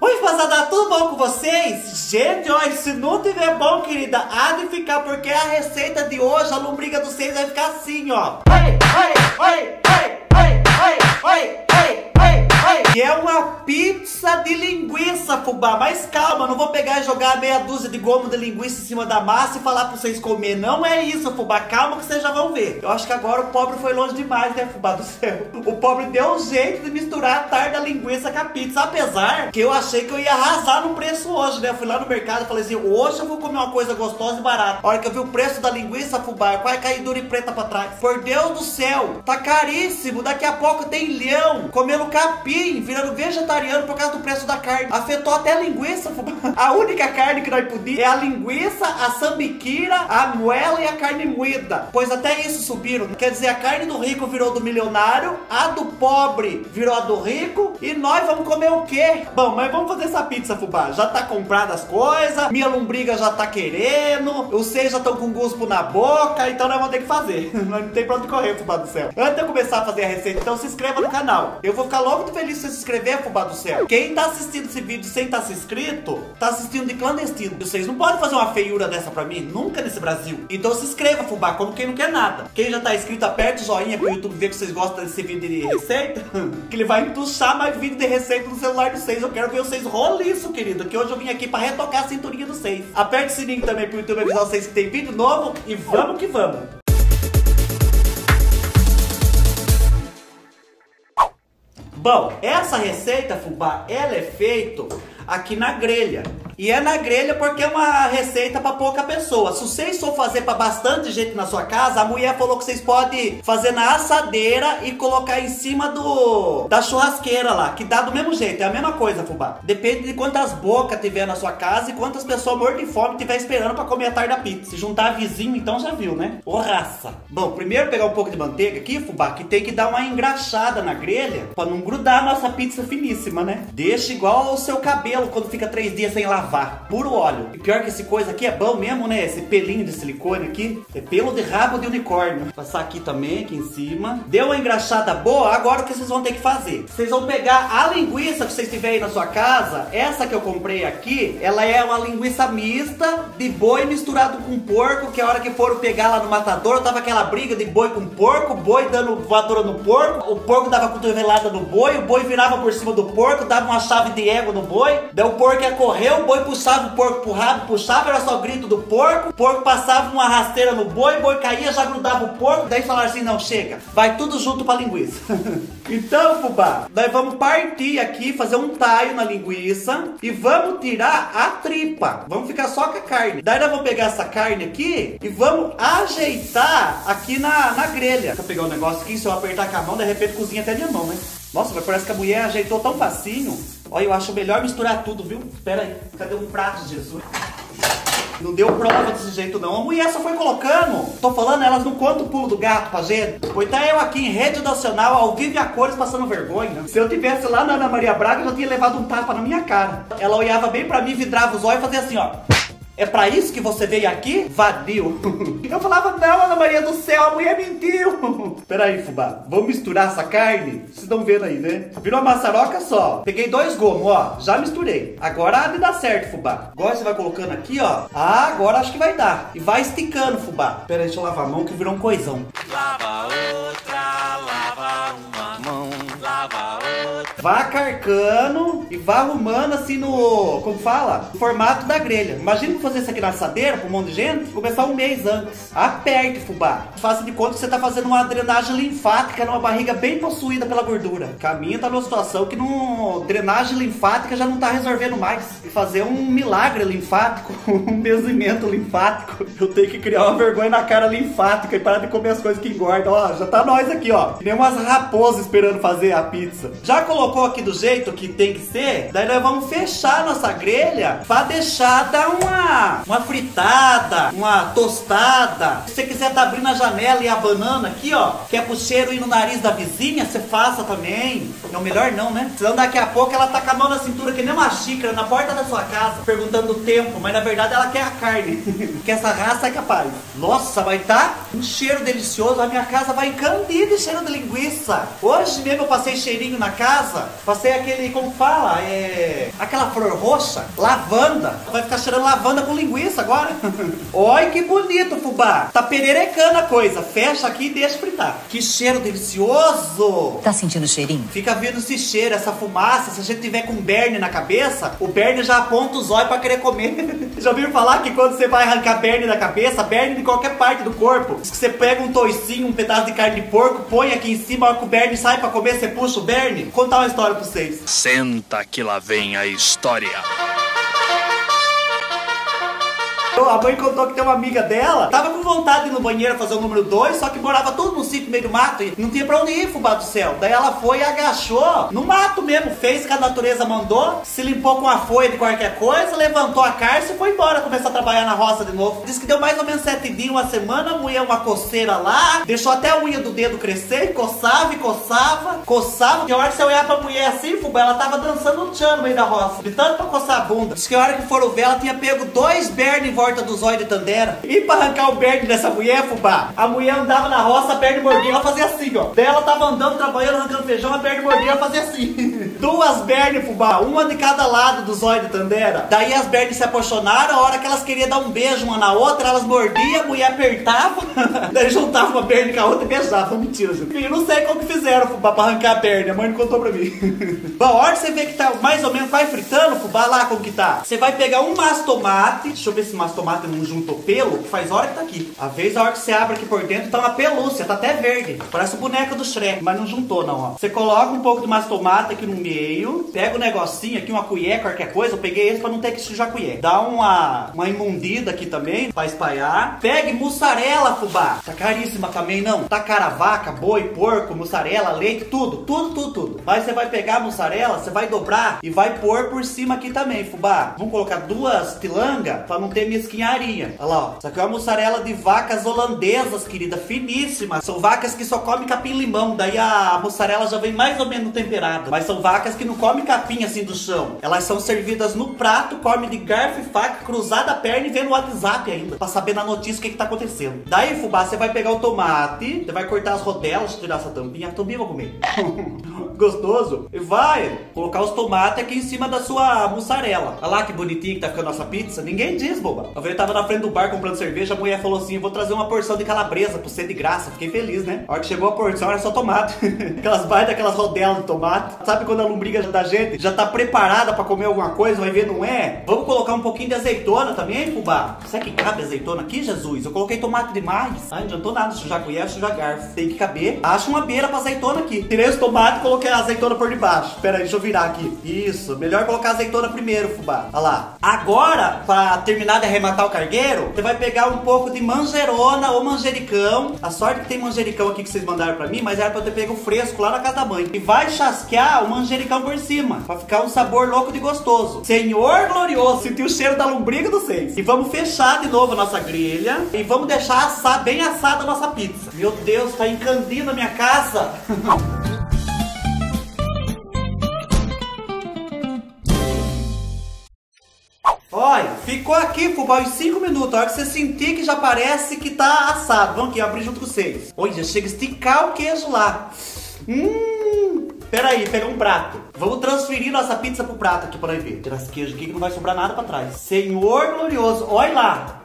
Oi, fazada, tudo bom com vocês? Gente, olha, se não tiver bom, querida, há de ficar, porque a receita de hoje, a lombriga dos seis vai ficar assim, ó. Oi, oi, oi, oi, oi, oi, oi, oi, oi, oi. E é uma pizza de linguiça, fubá. Mas calma, não vou pegar e jogar meia dúzia de gomo de linguiça em cima da massa e falar pra vocês comer. Não é isso, fubá. Calma que vocês já vão ver. Eu acho que agora o pobre foi longe demais, né, fubá do céu? O pobre deu um jeito de misturar a tarde da linguiça com a pizza. Apesar que eu achei que eu ia arrasar no preço hoje, né? Eu fui lá no mercado e falei assim, hoje eu vou comer uma coisa gostosa e barata. A hora que eu vi o preço da linguiça, fubá, vai cair dura e preta pra trás. Por Deus do céu, tá caríssimo. Daqui a pouco tem leão comendo capim, virando vegetariano por causa do preço da carne. Afetou até a linguiça, fubá. A única carne que nós podíamos é a linguiça, a sambiquira, a moela e a carne moída. Pois até isso subiram. Quer dizer, a carne do rico virou do milionário, a do pobre virou a do rico. E nós vamos comer o quê? Bom, mas vamos fazer essa pizza, fubá. Já tá comprada as coisas, minha lombriga já tá querendo, os seis já estão com guspo na boca, então nós vamos ter que fazer. Não tem pra onde correr, fubá do céu. Antes de eu começar a fazer a receita, então se inscreva no canal. Eu vou ficar logo muito feliz se você se inscrever, fubá do céu. Quem tá assistindo esse vídeo sem estar se inscrito, tá assistindo de clandestino. Vocês não podem fazer uma feiura dessa pra mim, nunca nesse Brasil. Então se inscreva, fubá, como quem não quer nada. Quem já tá inscrito, aperta o joinha pro YouTube ver que vocês gostam desse vídeo de receita, que ele vai entuchar mais vídeo de receita no celular do 6. Eu quero ver vocês roliço, querido, que hoje eu vim aqui pra retocar a cinturinha do 6. Aperte o sininho também pro YouTube avisar vocês que tem vídeo novo e vamos que vamos. Bom, essa receita, fubá, ela é feita aqui na grelha. E é na grelha porque é uma receita pra pouca pessoa. Se vocês for fazer pra bastante gente na sua casa, a mulher falou que vocês podem fazer na assadeira e colocar em cima da churrasqueira lá, que dá do mesmo jeito, é a mesma coisa, fubá. Depende de quantas bocas tiver na sua casa e quantas pessoas mortas de fome tiver esperando pra comer a tarde da pizza. Se juntar vizinho, então já viu, né? Ô raça! Bom, primeiro pegar um pouco de manteiga aqui, fubá, que tem que dar uma engraxada na grelha pra não grudar a nossa pizza finíssima, né? Deixa igual o seu cabelo quando fica 3 dias sem lavar, puro óleo. E pior que esse coisa aqui é bom mesmo, né? Esse pelinho de silicone aqui é pelo de rabo de unicórnio. Passar aqui também, aqui em cima. Deu uma engraxada boa. Agora o que vocês vão ter que fazer? Vocês vão pegar a linguiça que vocês tiverem na sua casa. Essa que eu comprei aqui, ela é uma linguiça mista de boi misturado com porco, que a hora que foram pegar lá no matador, tava aquela briga de boi com porco, boi dando voadora no porco, o porco dava cotovelada no boi, o boi virava por cima do porco, dava uma chave de ego no boi. Daí o porco ia correr, o boi puxava o porco pro rabo, puxava, era só grito do porco. O porco passava uma rasteira no boi, o boi caía, já grudava o porco. Daí falaram assim, não, chega, vai tudo junto pra linguiça. Então, fubá, nós vamos partir aqui, fazer um taio na linguiça e vamos tirar a tripa. Vamos ficar só com a carne. Daí nós vamos pegar essa carne aqui e vamos ajeitar aqui na grelha. Deixa eu pegar um negócio aqui, se eu apertar com a mão, de repente cozinha até minha mão, né? Nossa, mas parece que a mulher ajeitou tão facinho. Olha, eu acho melhor misturar tudo, viu? Espera aí, cadê um prato de Jesus? Não deu prova desse jeito não. A mulher só foi colocando. Tô falando, elas não contam o pulo do gato pra gente. Pois tá eu aqui em rede nacional, ao vivo e a cores, passando vergonha. Se eu tivesse lá na Ana Maria Braga, eu já tinha levado um tapa na minha cara. Ela olhava bem pra mim, vidrava os olhos e fazia assim, ó. É pra isso que você veio aqui? Vadio. Eu falava, não, Ana Maria do Céu, a mulher mentiu. Pera aí, fubá. Vamos misturar essa carne? Vocês estão vendo aí, né? Virou uma maçaroca só. Peguei 2 gomos, ó. Já misturei. Agora há de dar certo, fubá. Agora você vai colocando aqui, ó. Ah, agora acho que vai dar. E vai esticando, fubá. Pera aí, deixa eu lavar a mão que virou um coisão. Lava outra, lava uma mão, lava outra. Vá carcando e vá arrumando assim no... Como fala? No formato da grelha. Imagina que fazer isso aqui na assadeira pra um monte de gente, começar um mês antes. Aperte, fubá. Faça de conta que você tá fazendo uma drenagem linfática numa barriga bem possuída pela gordura. Caminha tá numa situação que não... Drenagem linfática já não tá resolvendo mais. E fazer um milagre linfático, um benzimento linfático. Eu tenho que criar uma vergonha na cara linfática e parar de comer as coisas que engordam. Ó, já tá nós aqui, ó. Que nem umas raposas esperando fazer a pizza. Já colocou aqui do jeito que tem que ser? Daí nós vamos fechar nossa grelha pra deixar dar uma fritada, uma tostada. Se você quiser tá abrindo a janela e a banana aqui, ó, que é pro cheiro ir no nariz da vizinha, você faça também. Não, melhor não, né? Senão daqui a pouco ela tá com a mão na cintura que nem uma xícara na porta da sua casa, perguntando o tempo, mas na verdade ela quer a carne. Que essa raça é capaz. Nossa, vai tá um cheiro delicioso. A minha casa vai encandida de cheiro de linguiça. Hoje mesmo eu passei cheirinho na casa casa, passei aquele, como fala, aquela flor roxa, lavanda. Vai ficar cheirando lavanda com linguiça agora. Olha que bonito, fubá. Tá pererecando a coisa. Fecha aqui e deixa fritar. Que cheiro delicioso. Tá sentindo o cheirinho? Fica vendo esse cheiro, essa fumaça. Se a gente tiver com berne na cabeça, o berne já aponta os olhos pra querer comer. Já ouviram falar que quando você vai arrancar berne da cabeça, berne de qualquer parte do corpo, se você pega um toicinho, um pedaço de carne de porco, põe aqui em cima, a hora que o berne sai pra comer, você puxa o berne. Vou contar uma história pra vocês. Senta que lá vem a história. A mãe contou que tem uma amiga dela, tava com vontade de ir no banheiro fazer o número 2, só que morava todo no sítio, no meio do mato, e não tinha pra onde ir, fubá do céu. Daí ela foi e agachou no mato mesmo, fez o que a natureza mandou, se limpou com a folha de qualquer coisa, levantou a carça e foi embora, começou a trabalhar na roça de novo. Diz que deu mais ou menos 7 dias, uma semana, a mulher uma coceira lá, deixou até a unha do dedo crescer, coçava e coçava, coçava. E a hora que você olhar pra mulher assim, fubá, ela tava dançando um tchan no meio da roça, de tanto pra coçar a bunda. Diz que a hora que foram ver, ela tinha pego 2 bernes dos olhos de Tandera. E pra arrancar o berne dessa mulher, fubá, a mulher andava na roça, a berne mordia, ela fazia assim, ó. Daí ela tava andando, trabalhando, arrancando feijão, a berne mordia, ela fazia assim. 2 bernes, fubá, uma de cada lado dos olhos de Tandera. Daí as bernes se apaixonaram, a hora que elas queriam dar um beijo uma na outra, elas mordiam, a mulher apertava, daí juntava uma berne com a outra e beijava. Mentira, gente. Eu não sei como que fizeram, fubá, pra arrancar a berne, a mãe não contou pra mim. A hora que você vê que tá mais ou menos, vai fritando, fubá, lá como que tá. Você vai pegar um maço tomate, deixa eu ver se mais tomate não juntou pelo, faz hora que tá aqui. Às vezes a hora que você abre aqui por dentro tá uma pelúcia, tá até verde, parece o boneco do Shrek, mas não juntou não, ó. Você coloca um pouco de mais tomate aqui no meio, pega um negocinho aqui, uma colher, qualquer coisa, eu peguei esse pra não ter que sujar a colher. Dá uma imundida aqui também, pra espalhar. Pegue mussarela, fubá, tá caríssima também não, tá cara vaca, boi, porco, mussarela, leite, tudo. Aí você vai pegar a mussarela, você vai dobrar e vai pôr por cima aqui também, fubá. Vamos colocar 2 pilangas pra não ter mesquinharia. Olha lá, ó. Isso aqui é uma mussarela de vacas holandesas, querida, finíssima. São vacas que só comem capim-limão, daí a mussarela já vem mais ou menos temperada. Mas são vacas que não comem capim assim do chão. Elas são servidas no prato, comem de garfo e faca, cruzada a perna e vê no WhatsApp ainda, pra saber na notícia o que que tá acontecendo. Daí, fubá, você vai pegar o tomate, você vai cortar as rodelas, tirar essa tampinha, a tampinha eu vou comer. Gostoso. E vai colocar os tomates aqui em cima da sua mussarela. Olha lá que bonitinho que tá ficando a nossa pizza. Ninguém diz, boba. A vez eu tava na frente do bar comprando cerveja, a mulher falou assim: eu vou trazer uma porção de calabresa pra você de graça. Fiquei feliz, né? A hora que chegou a porção era só tomate. Aquelas baitas, aquelas rodelas de tomate. Sabe quando a lombriga da gente já tá preparada pra comer alguma coisa, vai ver, não é? Vamos colocar um pouquinho de azeitona também, fubá. Será que cabe azeitona aqui, Jesus? Eu coloquei tomate demais. Ai, não adiantou nada, sujar colher, sujar garfo. Tem que caber. Acho uma beira pra azeitona aqui. Tirei os tomates e coloquei a azeitona por debaixo. Pera aí, deixa eu virar aqui. Isso, melhor colocar a azeitona primeiro, fubá. Olha lá. Agora, pra terminar de arrematar o cargueiro, você vai pegar um pouco de manjerona ou manjericão. A sorte que tem manjericão aqui que vocês mandaram pra mim, mas era pra eu ter pego fresco lá na casa da mãe. E vai chasquear o manjericão por cima, pra ficar um sabor louco de gostoso. Senhor glorioso, senti o cheiro da lombriga dos seis. E vamos fechar de novo a nossa grelha e vamos deixar assar, bem assada a nossa pizza. Meu Deus, tá encandindo a minha casa. Olha, ficou aqui, fubá, uns 5 minutos. A hora que você sentir que já parece que tá assado. Vamos aqui, abrir junto com vocês. Olha, chega a esticar o queijo lá. Pera aí, pega um prato. Vamos transferir nossa pizza pro prato aqui pra ver. Tirar esse queijo aqui que não vai sobrar nada pra trás. Senhor glorioso, olha lá.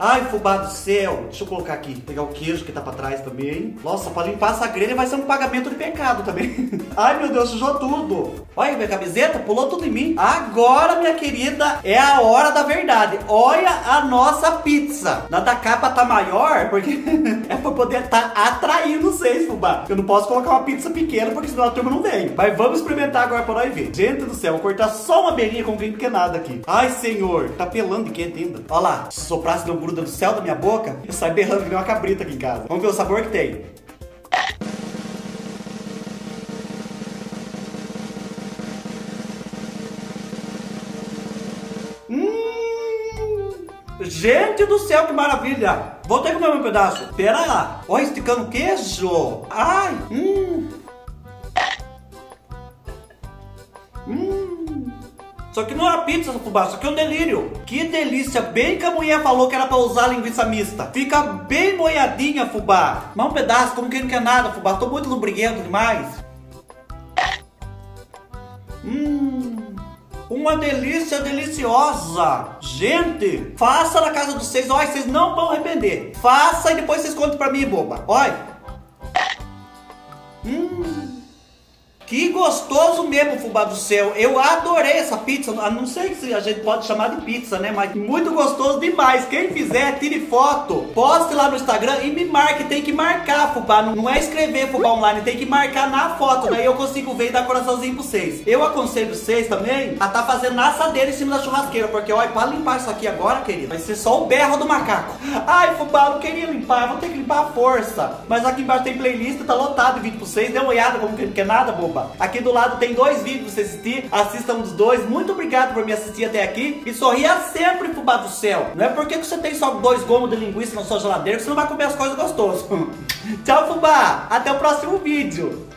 Ai, fubá do céu. Deixa eu colocar aqui. Pegar o queijo que tá pra trás também. Nossa, pra limpar essa grelha vai ser um pagamento de pecado também. Ai, meu Deus, sujou tudo. Olha minha camiseta, pulou tudo em mim. Agora, minha querida, é a hora da verdade. Olha a nossa pizza. Na da capa tá maior, porque é pra poder tá atraindo vocês, fubá. Eu não posso colocar uma pizza pequena, porque senão a turma não vem. Mas vamos experimentar agora pra nós ver. Gente do céu, vou cortar só uma beirinha com bem pequenada aqui. Ai, senhor, tá pelando de quente ainda. Olha lá, se soprasse não gruda do céu da minha boca, eu saio berrando que nem uma cabrita aqui em casa. Vamos ver o sabor que tem. Gente do céu, que maravilha! Vou ter que comer um pedaço. Pera lá. Olha, esticando o queijo. Ai, Isso aqui não era pizza, fubá, isso aqui é um delírio. Que delícia, bem que a mulher falou que era pra usar a linguiça mista. Fica bem molhadinha, fubá. Mas um pedaço, como quem não quer nada, fubá. Tô muito lombriguento demais. Uma delícia deliciosa. Gente, faça na casa de vocês. Olha, vocês não vão arrepender. Faça e depois vocês contam pra mim, boba. Olha. Que gostoso mesmo, fubá do céu. Eu adorei essa pizza. Não sei se a gente pode chamar de pizza, né? Mas muito gostoso demais. Quem fizer, tire foto, poste lá no Instagram e me marque. Tem que marcar, fubá. Não é escrever fubá online, tem que marcar na foto. Daí eu consigo ver e dar coraçãozinho pra vocês. Eu aconselho vocês também a tá fazendo assadeira em cima da churrasqueira. Porque, olha, pra limpar isso aqui agora, querido, vai ser só o berro do macaco. Ai, fubá, eu não queria limpar. Vou ter que limpar à força. Mas aqui embaixo tem playlist, tá lotado de vídeo pra vocês. Dê uma olhada como que não quer nada, boba. Aqui do lado tem dois vídeos pra você assistir. Assistam os dois. Muito obrigado por me assistir até aqui. E sorria sempre, fubá do céu. Não é porque você tem só dois gomos de linguiça na sua geladeira que você não vai comer as coisas gostosas. Tchau, fubá. Até o próximo vídeo.